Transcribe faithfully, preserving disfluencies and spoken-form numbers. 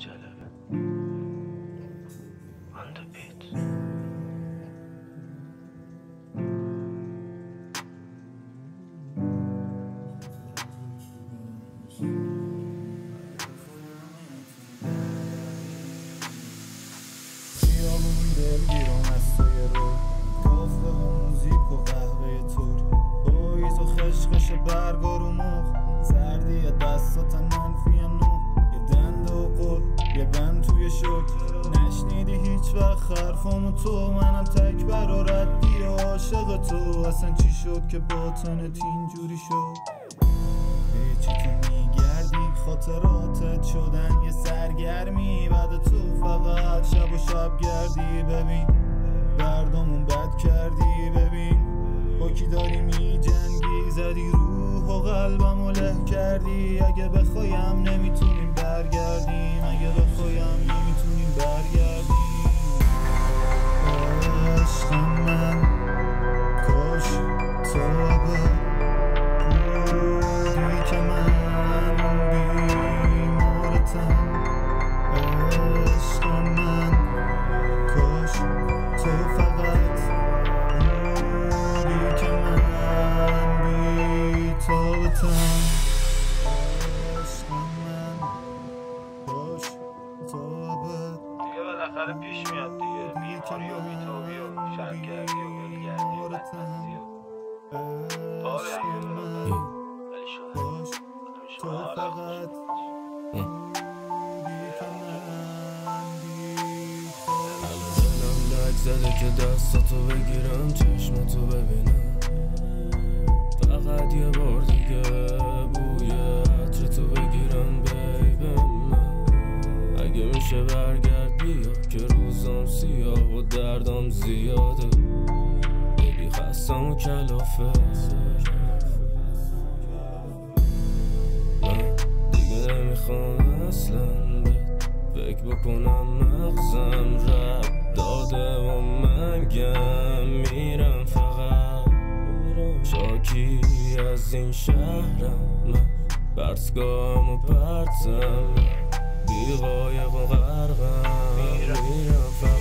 Jalava on the beat. نشنیدی هیچ وقت خرفم تو منم تک برارد دیگه عاشق تو اصلا چی شد که باطنت اینجوری شد هیچی تو میگردی خاطراتت شدن یه سرگرمی بعد تو فقط شب و شب گردی ببین بردامون بد کردی ببین با کی داری میجنگی زدی روح و قلبم و له کردی اگه بخوایم نمیتونیم برگردیم اگه بخوایم نمیتونیم برگردیم عشق من کاش تو بودی که من بیمارتم عشق من کاش تو فقط بودی که من بیتابتم بالاخره پیش میاد دیگه بیماری و بیتابی و شرمگردی و گلگردی و بدمستی و آره ولی شما شما آره الانم لک زده که دستاتو بگیرم چشماتو ببینم فقط یه بار دیگه بوی عطرتو بگیرم بیبم اگه میشه برگرد بیا که روزم سیاه و دردم زیاده ببی خستم و کلافه من دیگه نمیخوام اصلا فکر بکنم مغزم رب داده و من گم میرم فقط شاکی از این شهرم من پرسگام و پرسم بی غایق و غرقم میرم فقط